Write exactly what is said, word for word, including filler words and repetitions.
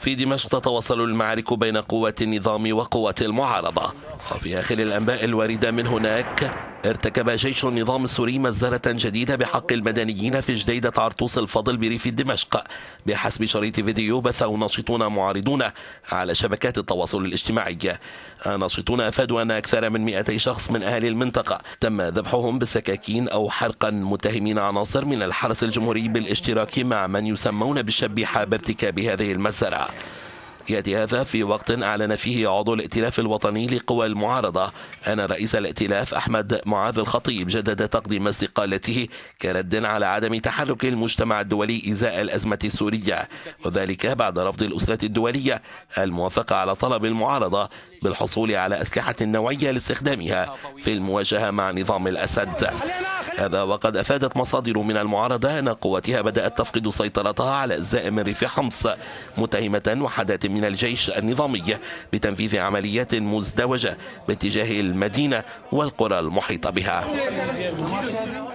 في دمشق تتواصل المعارك بين قوات النظام وقوات المعارضة. وفي آخر الأنباء الواردة من هناك، ارتكب جيش النظام السوري مزرة جديدة بحق المدنيين في جديدة عرطوس الفضل بريف دمشق، بحسب شريط فيديو بثه ناشطون معارضون على شبكات التواصل الاجتماعي. الناشطون أفادوا أن أكثر من مئتي شخص من أهل المنطقة تم ذبحهم بالسكاكين أو حرقا، متهمين عناصر من الحرس الجمهوري بالاشتراك مع من يسمون بالشبيحة بارتكاب هذه المزرة. يأتي هذا في وقت أعلن فيه عضو الائتلاف الوطني لقوى المعارضة أن رئيس الائتلاف أحمد معاذ الخطيب جدد تقديم استقالته كرد على عدم تحرك المجتمع الدولي إزاء الأزمة السورية، وذلك بعد رفض الأسرة الدولية الموافقة على طلب المعارضة بالحصول على أسلحة نوعية لاستخدامها في المواجهة مع نظام الأسد. هذا وقد أفادت مصادر من المعارضة أن قواتها بدأت تفقد سيطرتها على أجزاء من ريف حمص، متهمة وحدات من الجيش النظامي بتنفيذ عمليات مزدوجة باتجاه المدينة والقرى المحيطة بها.